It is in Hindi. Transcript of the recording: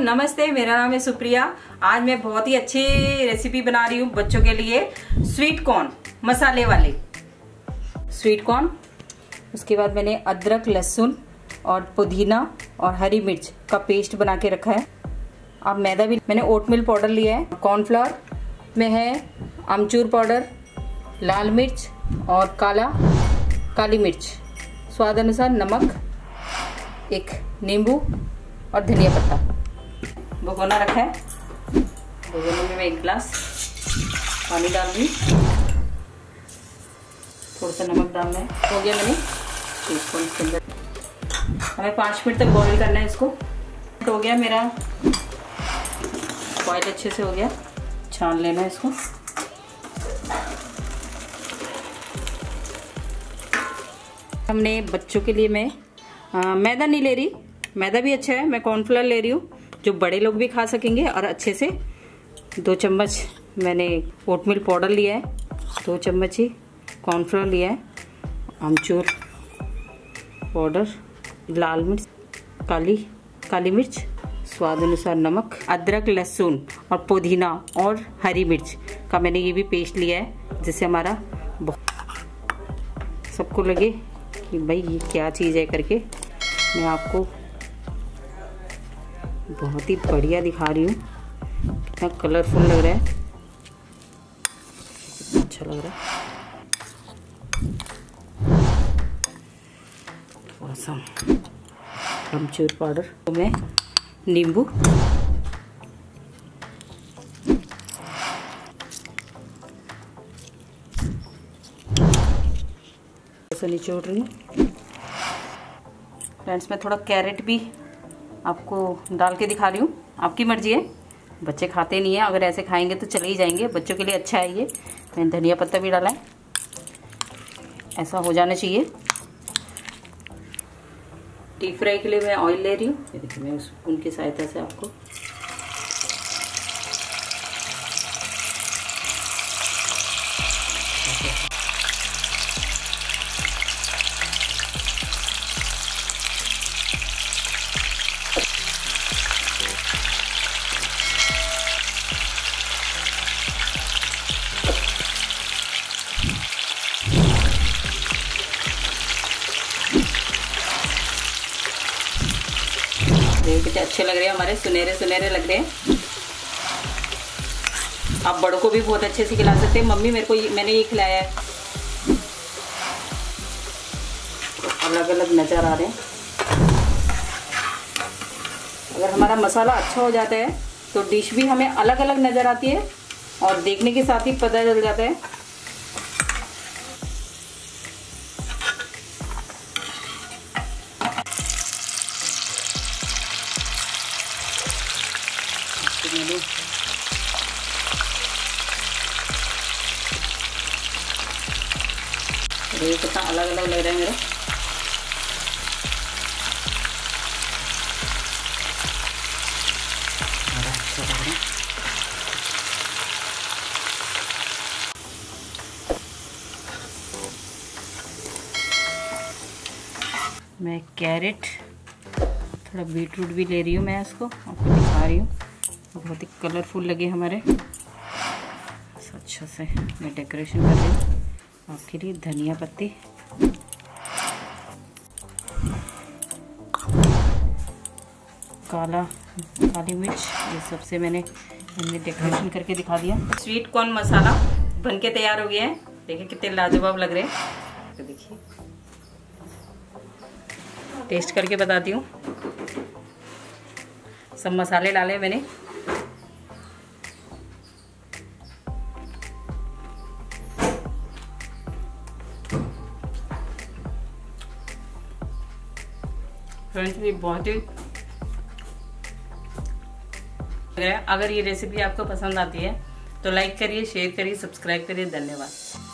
नमस्ते, मेरा नाम है सुप्रिया। आज मैं बहुत ही अच्छी रेसिपी बना रही हूँ बच्चों के लिए, स्वीट कॉर्न मसाले वाले स्वीट कॉर्न। उसके बाद मैंने अदरक, लहसुन और पुदीना और हरी मिर्च का पेस्ट बना के रखा है। अब मैदा भी मैंने ओटमिल पाउडर लिया है। कॉर्नफ्लावर में है आमचूर पाउडर, लाल मिर्च और काली मिर्च, स्वाद अनुसार नमक, एक नींबू और धनिया पत्ता। भगोना रखा है, भगोने में मैं 1 गिलास पानी डाल दूँ, थोड़ा सा नमक डालना है। हो गया, मैंने टीस्पून के अंदर। हमें 5 मिनट तक बॉईल करना है इसको। हो गया, मेरा बॉईल अच्छे से हो गया। छान लेना है इसको। हमने बच्चों के लिए मैं मैदा नहीं ले रही, मैदा भी अच्छा है, मैं कॉर्नफ्लोर ले रही हूँ जो बड़े लोग भी खा सकेंगे और अच्छे से। 2 चम्मच मैंने ओटमिल पाउडर लिया है, 2 चम्मच ही कॉर्नफ्लोर लिया है, आमचूर पाउडर, लाल मिर्च, काली मिर्च, स्वाद अनुसार नमक, अदरक, लहसुन और पुदीना और हरी मिर्च का मैंने ये भी पेस्ट लिया है, जिससे हमारा सबको लगे कि भाई ये क्या चीज़ है करके। मैं आपको बहुत ही बढ़िया दिखा रही हूँ, कितना कलरफुल लग रहा है, अच्छा लग रहा है। थोड़ा सा अमचूर पाउडर, तो मैं नींबू, थोड़ा सा निचोड़ रही हूँ। फ्रेंड्स, मैं थोड़ा कैरेट भी आपको डाल के दिखा रही हूँ, आपकी मर्जी है। बच्चे खाते नहीं है, अगर ऐसे खाएंगे तो चले ही जाएंगे, बच्चों के लिए अच्छा है ये। मैंने धनिया पत्ता भी डाला है, ऐसा हो जाना चाहिए। डीप फ्राई के लिए मैं ऑयल ले रही हूँ। देखिए, मैं स्पून की सहायता से आपको कितने अच्छे लग रहे हैं हमारे, सुनहरे सुनहरे लग रहे हैं। आप बड़ों को भी बहुत अच्छे से खिला सकते हैं। मम्मी मेरे को मैंने ये खिलाया है। अलग अलग नज़र आ रहे हैं। अगर हमारा मसाला अच्छा हो जाता है तो डिश भी हमें अलग अलग नज़र आती है और देखने के साथ ही पता चल जाता है। ये कितना अलग अलग लग रहा है मेरा। मैं कैरेट, थोड़ा बीटरूट भी ले रही हूँ, मैं इसको आपको दिखा रही हूँ। बहुत ही कलरफुल लगे हमारे। अच्छा से मैं डेकोरेशन कर रही हूँ आपके लिए। धनिया पत्ती, काली मिर्च, ये सबसे हमने डेकोरेशन करके दिखा दिया। स्वीट कॉर्न मसाला बनके तैयार हो गया है। देखिए कितने लाजवाब लग रहे हैं। तो देखिए, टेस्ट करके बताती हूँ। सब मसाले डाले मैंने। फ्रेंड्स, ये बहुत ही अगर ये रेसिपी आपको पसंद आती है तो लाइक करिए, शेयर करिए, सब्सक्राइब करिए। धन्यवाद।